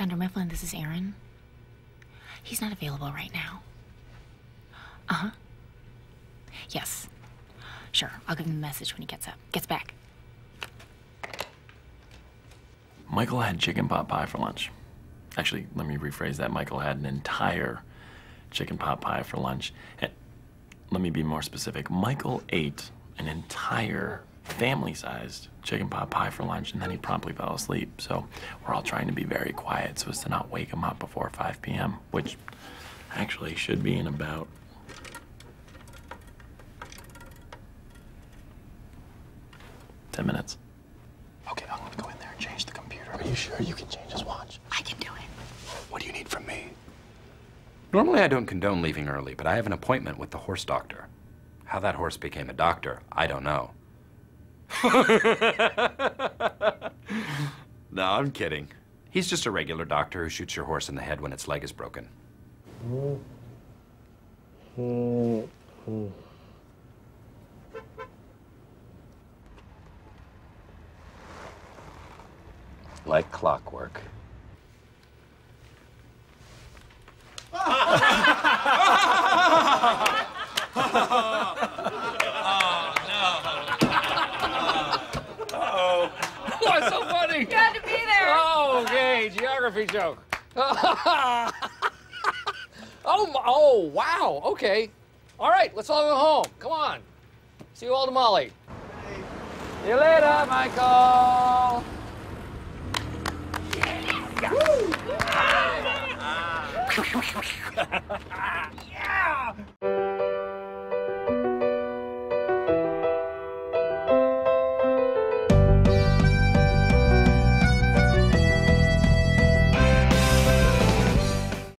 Dunder Mifflin, this is Aaron. He's not available right now. Uh-huh. Yes. Sure, I'll give him a message when he gets back. Michael had chicken pot pie for lunch. Actually, let me rephrase that. Michael had an entire chicken pot pie for lunch. And let me be more specific. Michael ate an entire family-sized chicken pot pie for lunch, and then he promptly fell asleep. So we're all trying to be very quiet so as to not wake him up before 5 p.m., which actually should be in about 10 minutes. Okay, I'm gonna go in there and change the computer. Are you sure you can change his watch? I can do it. What do you need from me? Normally I don't condone leaving early, but I have an appointment with the horse doctor. How that horse became a doctor, I don't know. No, I'm kidding. He's just a regular doctor who shoots your horse in the head when its leg is broken. Like clockwork. Glad to be there. Oh, okay, geography joke. Oh, wow. Okay. All right, let's all go home. Come on. See you all tomorrow. See you later, Michael. Yes. Woo.